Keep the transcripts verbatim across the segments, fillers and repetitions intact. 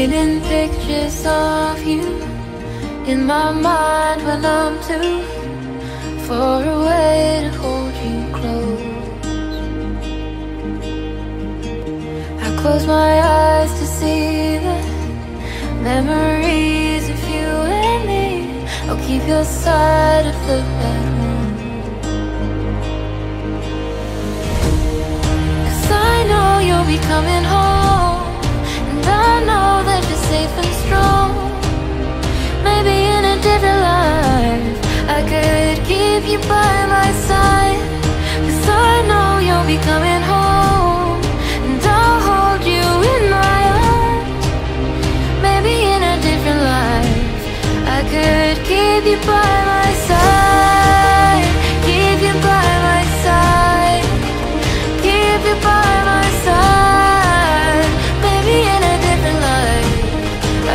painting pictures of you in my mind when I'm too far away to hold you close. I close my eyes to see the memories of you and me. I'll keep your side of the bedroom, 'cause I know you'll be coming home, and I know that you're safe and strong. Maybe in a different life I could keep you by my side, 'cause I know you'll be coming home, and I'll hold you in my arms. Maybe in a different life I could keep you by my side, keep you by my side, keep you by my side. Maybe in a different life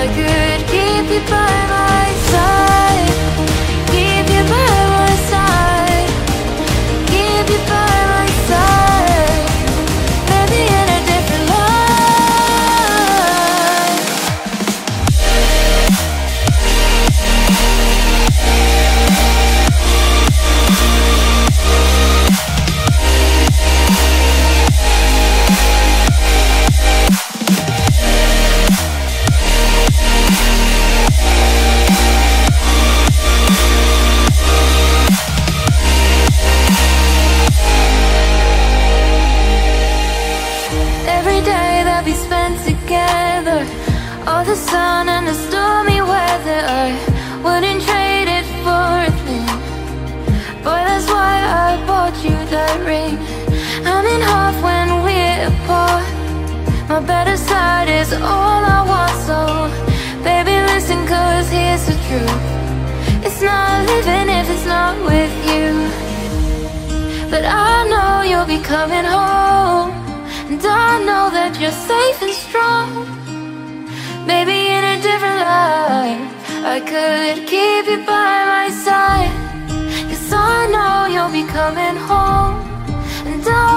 I could keep you by my side, keep you by my side, keep you by my side. Maybe in a different life. Every day that we spend together, all the sun and the stormy weather, I wouldn't trade it for a thing. Boy, that's why I bought you that ring. I'm in half when we're apart. My better side is all I want, so baby, listen, 'cause here's the truth. It's not living if it's not with you. But I know you'll be coming home, and I know that you're safe and strong. Maybe in a different life I could keep you by my side, 'cause I know you'll be coming home, and I